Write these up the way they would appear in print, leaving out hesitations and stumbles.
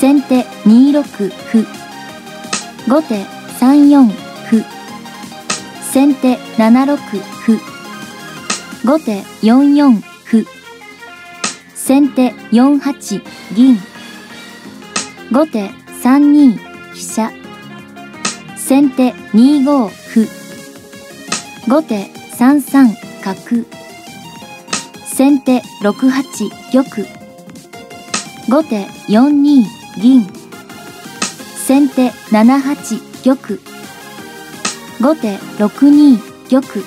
先手2六歩、後手3四歩、先手7六歩、後手4四歩、先手4八銀、後手3二飛車、先手2五歩、後手3三角、先手6八玉、後手4二銀、先手7八玉、後手6二玉、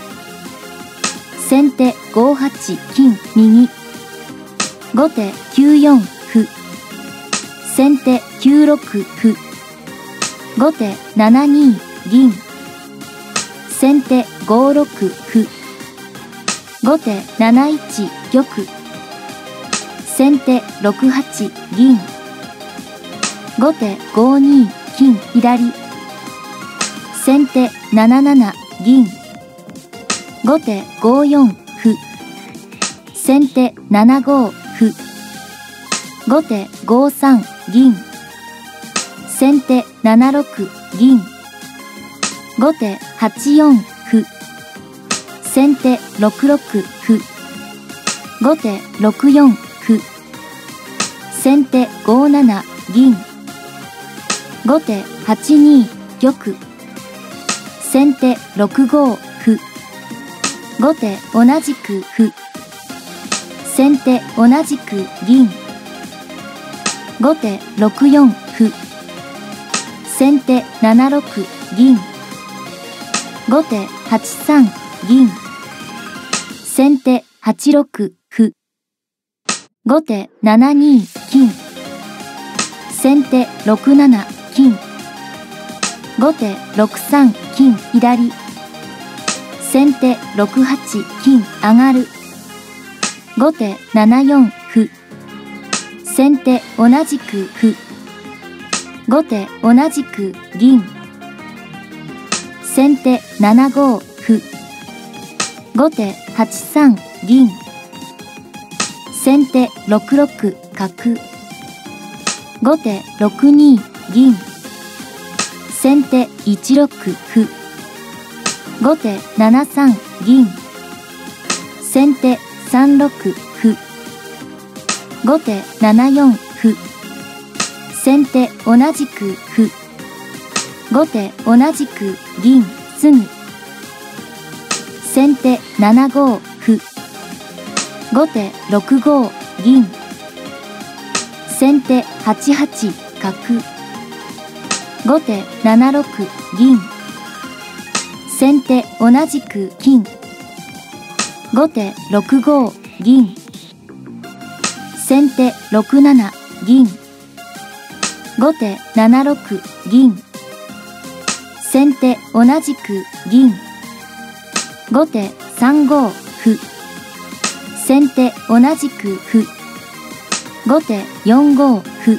先手5八金右、後手9四歩、先手9六歩、後手7二銀、先手5六歩、後手7一玉、先手6八銀、後手5二金左、先手7七銀、後手5四歩、先手7五歩、後手5三銀、先手7六銀、後手8四歩、先手6六歩、後手6四歩、先手5七銀、後手8二玉、先手6五歩、後手同じく歩、先手同じく銀、後手6四歩、先手7六銀、後手8三銀、先手8六歩、後手7二金、先手6七金、後手6三金左、先手6八金上がる、後手7四歩、先手同じく歩、後手同じく銀、先手7五歩、後手8三銀、先手6六角、後手6二銀、先手1六歩、後手7三銀、先手3六歩、後手7四歩、先手同じく歩、後手同じく銀すぐ、先手7五歩、後手6五銀、先手8八角、後手7六銀、先手同じく金、後手6五銀、先手6七銀、後手7六銀、先手同じく銀、後手3五歩、先手同じく歩、後手4五歩、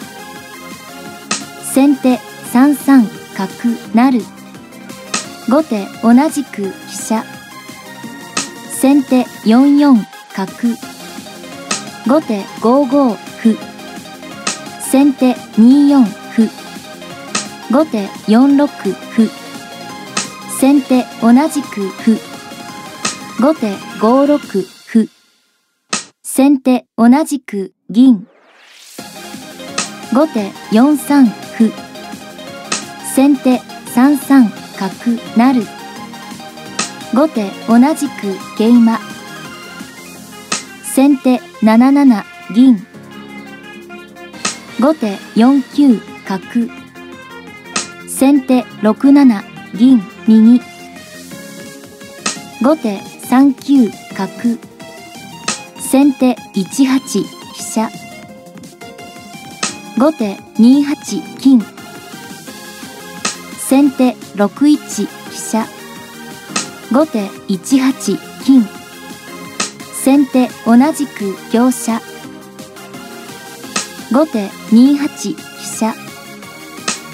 先手3三角なる、後手同じく飛車、先手4四角、後手5五歩、先手2四歩、後手4六歩、先手同じく歩、後手5六歩、先手同じく銀、後手4三歩、先手3三角なる、後手同じく桂馬、先手7七銀、後手4九角、先手6七銀右、後手3九角、先手1八飛車、後手2八金、先手6一飛車、後手1八金、先手同じく香車、後手2八飛車、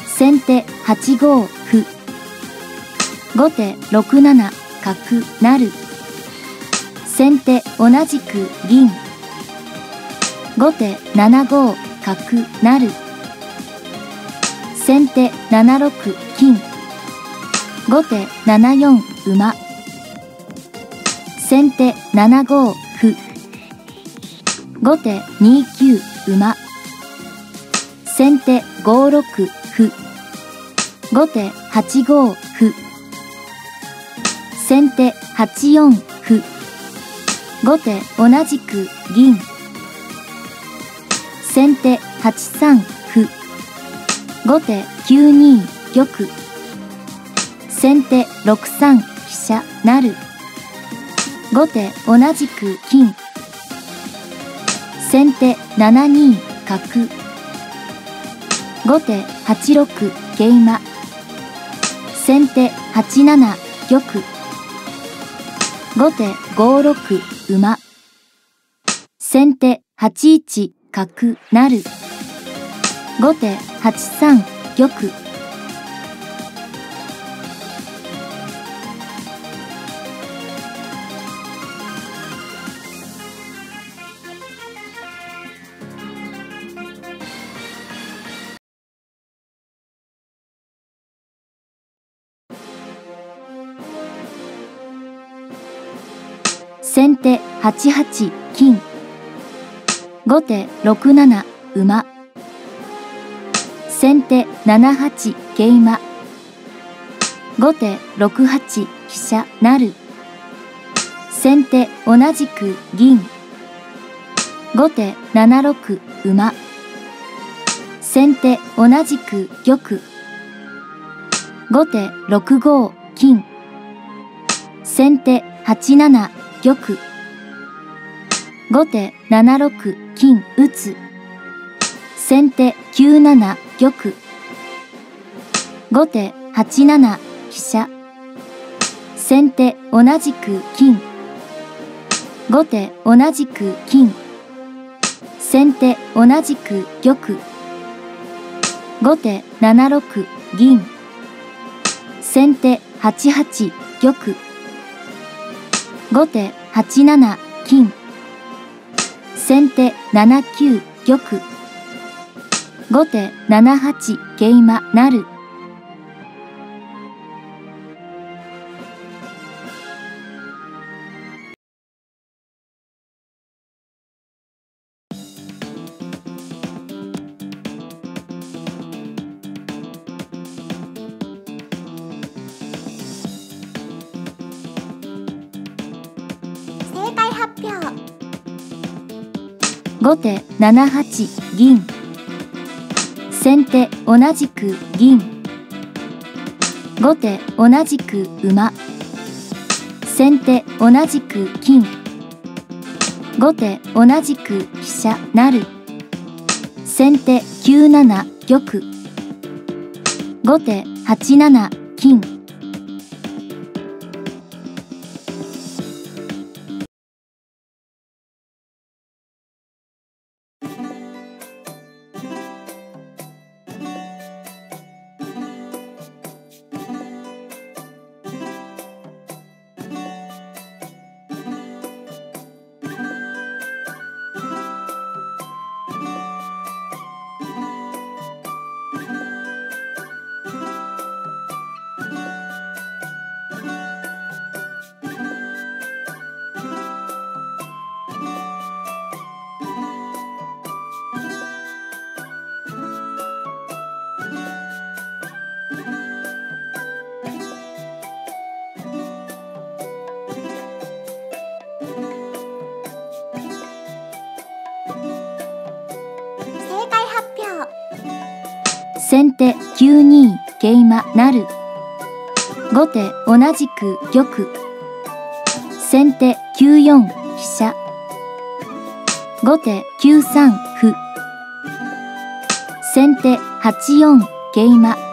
先手8五歩、後手6七角なる、先手同じく銀、後手7五角なる、先手7六金、後手7四馬、先手7五歩、後手2九馬、先手5六歩、後手8五歩、先手8四歩、後手同じく銀、先手8三歩、後手9二玉、先手6三飛車成、後手同じく金、先手7二角、後手8六桂馬、先手8七玉、後手5六馬、先手8一角成、後手8三玉。先手8八金、後手6七馬、先手7八桂馬、後手6八飛車成、先手同じく銀、後手7六馬、先手同じく玉、後手6五金、先手8七玉、後手7六金打つ、先手9七玉、後手8七飛車、先手同じく金、後手同じく金、先手同じく玉、後手7六銀、先手8八玉、後手8七金、先手7九玉、後手7八桂馬成。正解発表。後手7八銀、先手同じく銀、後手同じく馬、先手同じく金、後手同じく飛車成、先手9七玉、後手8七金。先手9二桂馬成、後手同じく玉、先手9四飛車、後手9三歩、先手8四桂馬、